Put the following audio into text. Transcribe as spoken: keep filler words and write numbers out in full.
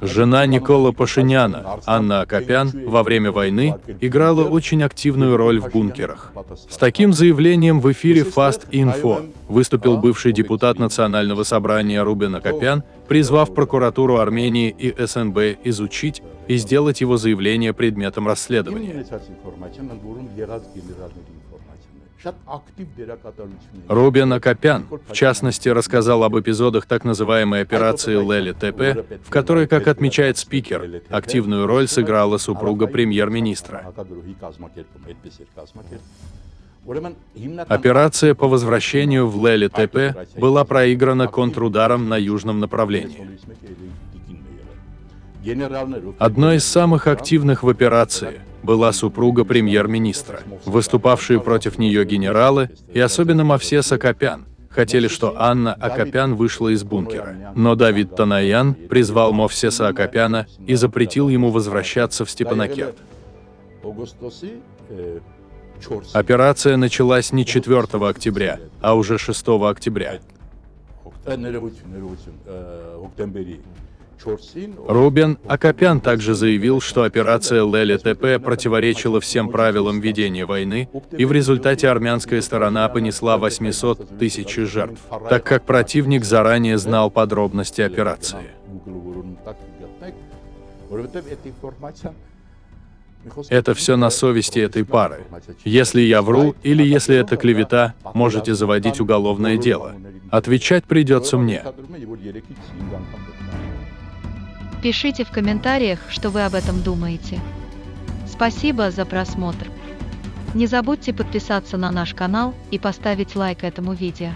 Жена Николы Пашиняна, Анна Акопян, во время войны играла очень активную роль в бункерах. С таким заявлением в эфире Fast Info выступил бывший депутат Национального собрания Рубен Акопян, призвав прокуратуру Армении и СНБ изучить и сделать его заявление предметом расследования. Рубен Акопян, в частности, рассказал об эпизодах так называемой операции Леле-Тепе, в которой, как отмечает спикер, активную роль сыграла супруга премьер-министра. Операция по возвращению в Леле-Тепе была проиграна контрударом на южном направлении. Одной из самых активных в операции была супруга премьер-министра. Выступавшие против нее генералы, и особенно Мовсес Акопян, хотели, что Анна Акопян вышла из бункера. Но Давид Танаян призвал Мовсеса Акопяна и запретил ему возвращаться в Степанакерт. Операция началась не четвёртого октября, а уже шестого октября. Рубен Акопян также заявил, что операция Леле-Тепе противоречила всем правилам ведения войны, и в результате армянская сторона понесла восемьсот тысяч жертв, так как противник заранее знал подробности операции. Это все на совести этой пары. Если я вру или если это клевета, можете заводить уголовное дело. Отвечать придется мне. Пишите в комментариях, что вы об этом думаете. Спасибо за просмотр. Не забудьте подписаться на наш канал и поставить лайк этому видео.